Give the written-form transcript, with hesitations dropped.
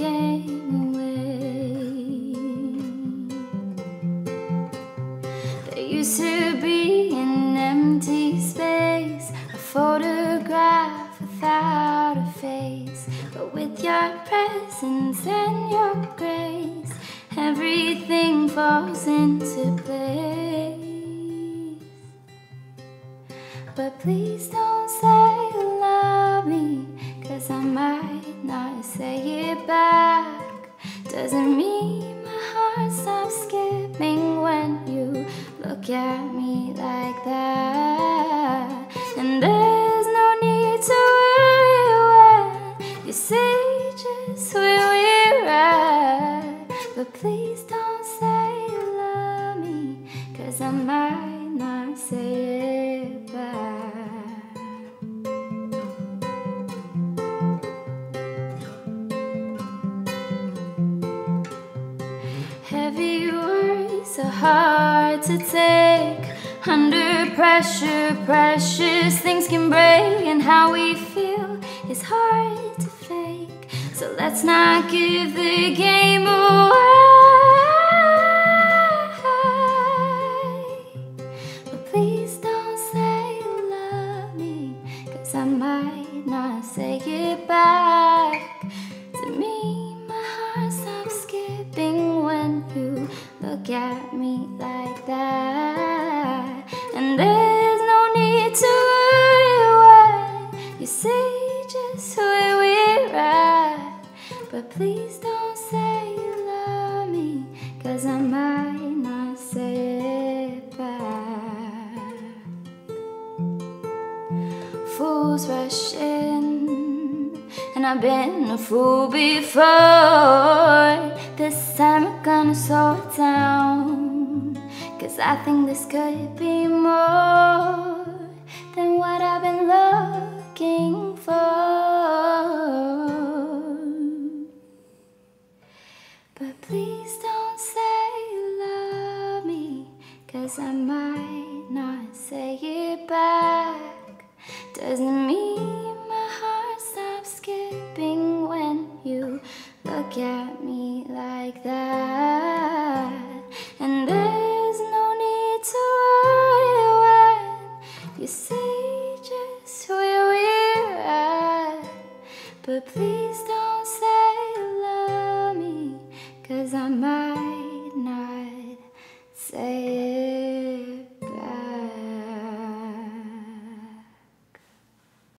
came away. There used to be an empty space, a photograph without a face, but with your presence and your grace, everything falls into place. But please don't say you love me, 'cause I might not say it back. Doesn't mean my heart stops skipping when you look at me like that. And there's no need to worry when you see just where we're at. But please don't say you love me, 'cause I might not say it back. Heavy words are hard to take. Under pressure, precious things can break, and how we feel is hard to fake. So let's not give the game away. But please don't say you love me, 'cause I might not say it back. To me, my heart stops skipping when you look at me like that. And there's no need to worry when you see just where we're at. But please don't say you love me, 'cause I might not say it back. Fools rush in, and I've been a fool before. This time we're gonna slow it down, 'cause I think this could be more than what I've been looking for. But please don't say you love me, 'cause I might not say it back. Doesn't mean my heart stops skipping when you look at me like that. And there's no need to worry when you see just where we're at. But please don't say you love me, 'cause I might not say